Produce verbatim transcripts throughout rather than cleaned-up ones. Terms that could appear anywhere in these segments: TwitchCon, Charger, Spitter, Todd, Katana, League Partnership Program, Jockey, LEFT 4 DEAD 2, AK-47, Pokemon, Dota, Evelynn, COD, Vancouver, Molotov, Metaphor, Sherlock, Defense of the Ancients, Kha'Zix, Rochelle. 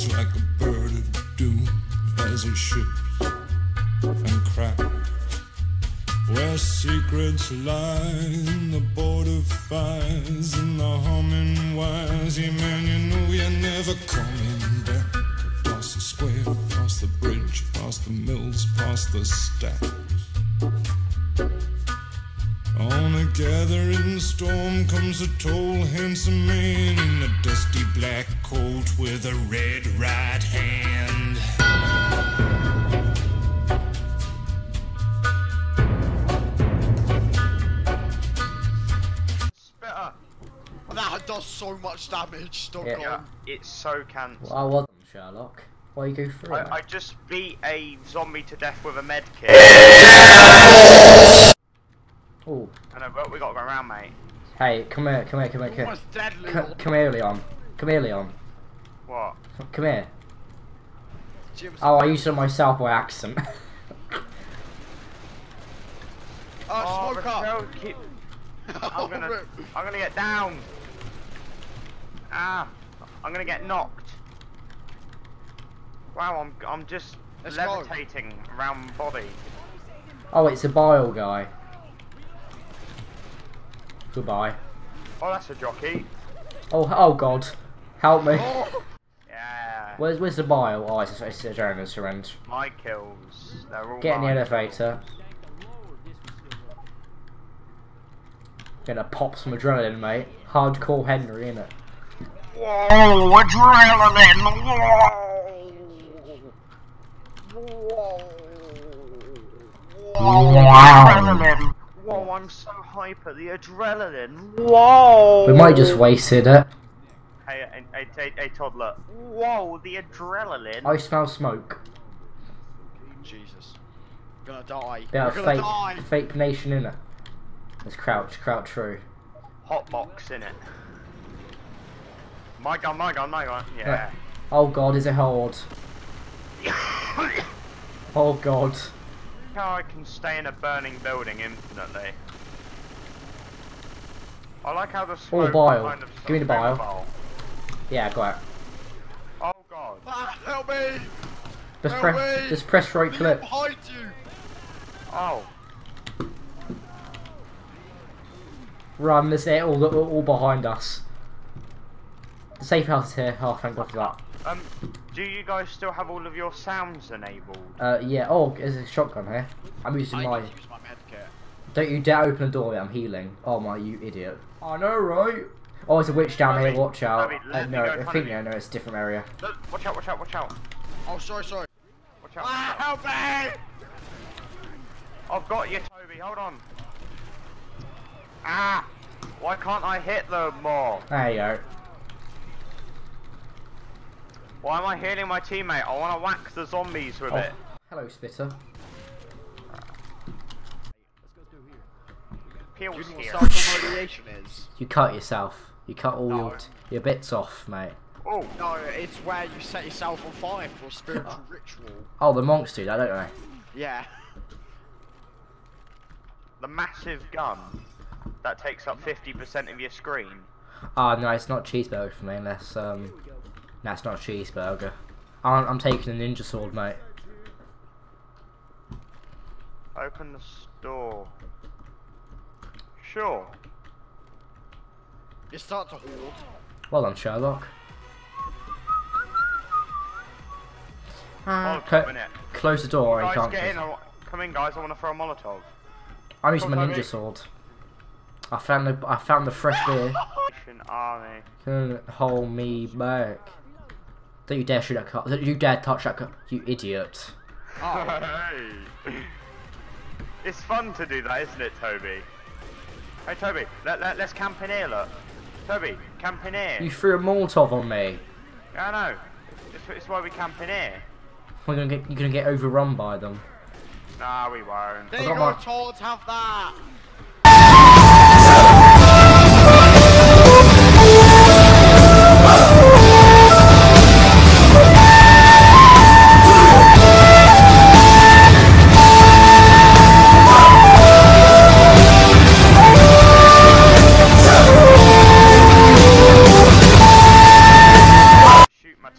soars like a bird of doom as it ships and cracks, where secrets lie in the border fires and the humming wires. Yeah, man, you know you're never coming back. Across the square, past the bridge, past the mills, past the stacks. On a gathering storm comes a tall, handsome man in a dusty black coat with a red right hand. Spitter! That does so much damage, stuck yeah. on. Yeah, it's so cancer. Well, I want them, Sherlock. Why you go through I, I just beat a zombie to death with a med kit. Ooh. I know, but we gotta go around, mate. Hey, come here, come here, come here, come here. Come, come here, Leon. Come here, Leon. What? Come here. Jim's oh, I used to myself by accent. oh, oh, smoke up! Keep... I'm gonna, I'm gonna get down. Ah, I'm gonna get knocked. Wow, I'm, I'm just Let's levitating go. around body. Oh, it's a bile guy. Goodbye. Oh, that's a jockey. Oh, oh God, help me. Yeah. Where's, where's the bio? Oh, it's, it's a adrenaline syringe. My kills. They're all Get in the elevator. Gonna pop some adrenaline, mate. Hardcore Henry, innit? Whoa, adrenaline! Whoa! Whoa! Whoa, adrenaline! Whoa, I'm so hyper, the adrenaline. Whoa! We might just wasted it. Hey, hey, hey, hey, toddler. Whoa, the adrenaline. I smell smoke. Jesus. I'm gonna die. Yeah, I'm gonna die. Fake nation in it. Let's crouch, crouch through. Hotbox in it. My gun, my gun, my gun. Yeah. Oh God, is it hard? Oh God. How I can stay in a burning building infinitely. I like how the smoke oh, bile. Kind of Give me the bile. bile. Yeah, got it. Oh God! Ah, help me! Just help press, me. just press right click. Behind you! Oh! Run! There's it all, all behind us. The safe house here. Oh, thank God for that. Um, do you guys still have all of your sounds enabled? Uh, yeah. Oh, there's a shotgun here. I'm using I my... Use my med kit. Don't you dare open the door, I'm healing. Oh my, you idiot. I know, right? Oh, there's a witch down Abby, here, watch out. Abby, uh, no, I think no, no, it's a different area. Look, watch out, watch out, watch out. Oh, sorry, sorry. Watch out. Ah, help me! I've got you, Toby, hold on. Ah! Why can't I hit them more? There you go. Why am I healing my teammate? I want to whack the zombies with oh. it. Hello, Spitter. Peels Do you, know here. Is? you cut yourself. You cut all no. your, your bits off, mate. Oh no, it's where you set yourself on fire for a spiritual ritual. Oh, the monks do that, don't they? Yeah. The massive gun that takes up fifty percent of your screen. Ah, oh, no, it's not cheeseburger for me unless um. Nah, it's not a cheeseburger. I'm, I'm taking a ninja sword, mate. Open the store. Sure. You start to hoard. Well done, Sherlock. Uh, cl close the door, I can't. Get in. I Come in, guys. I want to throw a Molotov. I'm using my ninja sword. I found the I found the fresh beer. Army. Couldn't hold me back. Don't you dare shoot that car. Don't you dare touch that car. You idiot. Oh. Hey. It's fun to do that, isn't it, Toby? Hey, Toby, let, let, let's camp in here, look. Toby, camp in here. You threw a Molotov on me. I know. It's, it's why we camp in here. We're gonna get, you're going to get overrun by them. Nah, we won't. There you go, Todd, have that.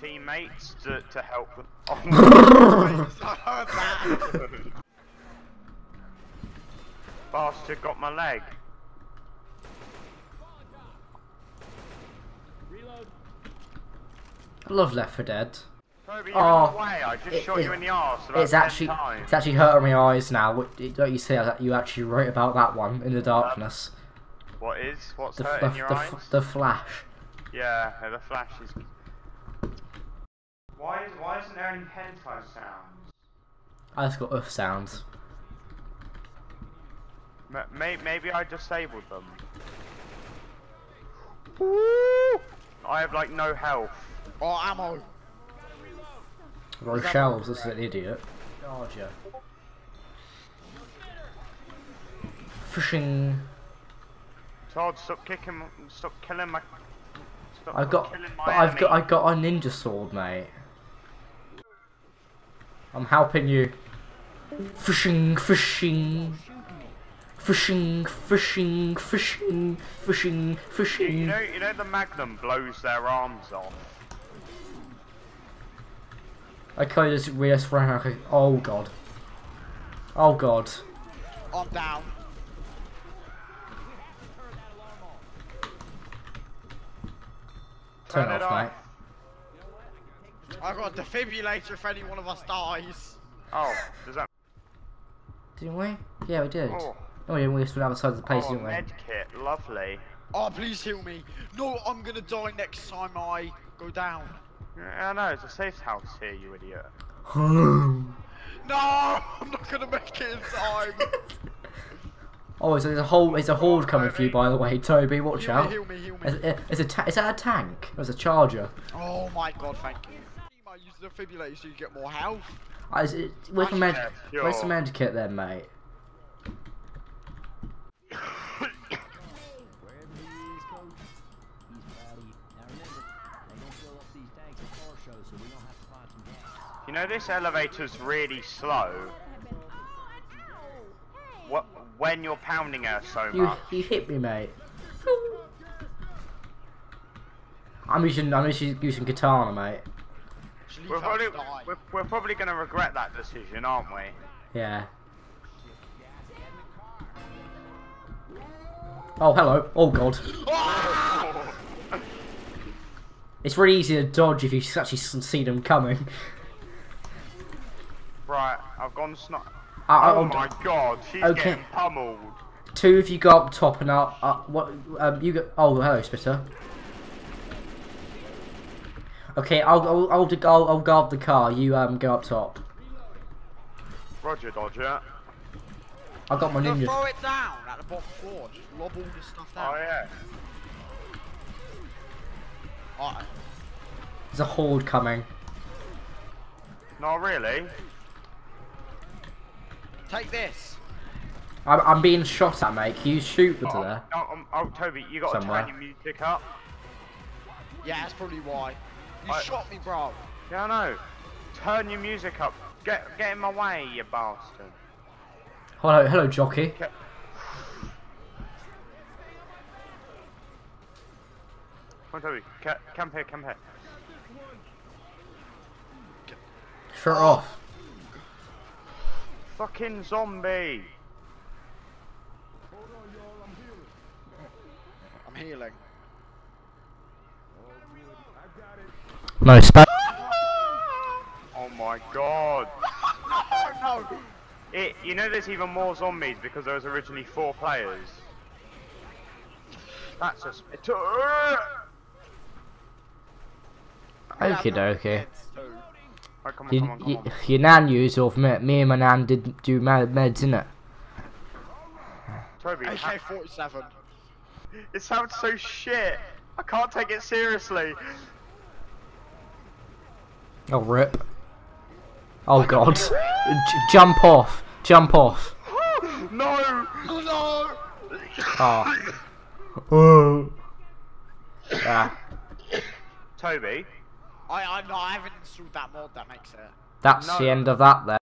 Teammates Spitter got my leg. I love Left four Dead. Toby, oh, away. I just it, shot it, you in the arse it's actually times. It's actually hurting my eyes now. Don't you see that you actually wrote about that one in the darkness? Um, what is? What's the, hurting the, your the, eyes? The flash. Yeah, the flash is. Why is why isn't there any hentai sounds? I just got uff sounds. May, maybe I disabled them. Woo! I have like no health. Oh, ammo! Rochelle, this is an idiot. Charger. Fishing. Todd, stop kicking, stop killing my. Stop I got, killing my I've enemy. got, I got a ninja sword, mate. I'm helping you. Fishing, fishing, fishing, fishing, fishing, fishing, fishing. You know, you know, the Magnum blows their arms off. Okay, this real rank. Oh god. Oh god. I'm down. Turn, Turn it off, off, mate. I got a defibrillator if any one of us dies. Oh, does that? Didn't we? Yeah, we did. Oh, no, we didn't. We just went outside the place, oh, didn't we? Med kit, lovely. Oh, please heal me. No, I'm gonna die next time I go down. I know, it's a safe house here, you idiot. No! I'm not gonna make it in time! Oh, so there's a whole, there's a horde coming for you, by the way, Toby, watch heal out. Me, heal me, heal me. Is, is, is, a is that a tank? Or is it a charger? Oh my god, thank you. I use the defibrillator so you get more health. Uh, is it, where's the med, sure. med kit then, mate? You know, this elevator's really slow. What, when you're pounding her so much. You, you hit me, mate. I'm using, I'm using Katana, mate. We're probably, we're, we're probably going to regret that decision, aren't we? Yeah. Oh, hello. Oh, God. It's really easy to dodge if you actually see them coming. Right, I've gone snipe. Uh, oh my god, she's okay. Getting pummeled. Two of you go up top and up. Uh, what? Um, you go. Oh, hello, Spitter. Okay, I'll I'll I'll, I'll, I'll guard the car. You um go up top. Roger, Dodger. I got my ninja. Throw it down at the bottom floor. Just lob all this stuff down. Oh yeah. Oh. There's a horde coming. Not really. Take this. I'm, I'm being shot at, mate. Can you shoot with oh, there? Oh, oh, oh, Toby, you got to turn your music up. Yeah, that's probably why. You I, shot me, bro. Yeah, I know. Turn your music up. Get, get in my way, you bastard. Hello, hello, Jockey. Get... Come on, Toby. Come here, come here. Shut off. Fucking zombie! Hold on, y'all, I'm healing. I'm healing. I got it. No space. Oh my god! No, no. It, you know, there's even more zombies because there was originally four players. That's a spitter. Okie dokie. Right, come on, you, come on, come you, on. Your nan used off me. Me and my nan did do mad meds, innit? Toby, A K forty-seven. It sounds so shit. I can't take it seriously. Oh rip. Oh god. J jump off. Jump off. No. No. Oh. Oh. Ah. Toby. I, I, no, I haven't installed that mod, that makes it. That's no. The end of that then.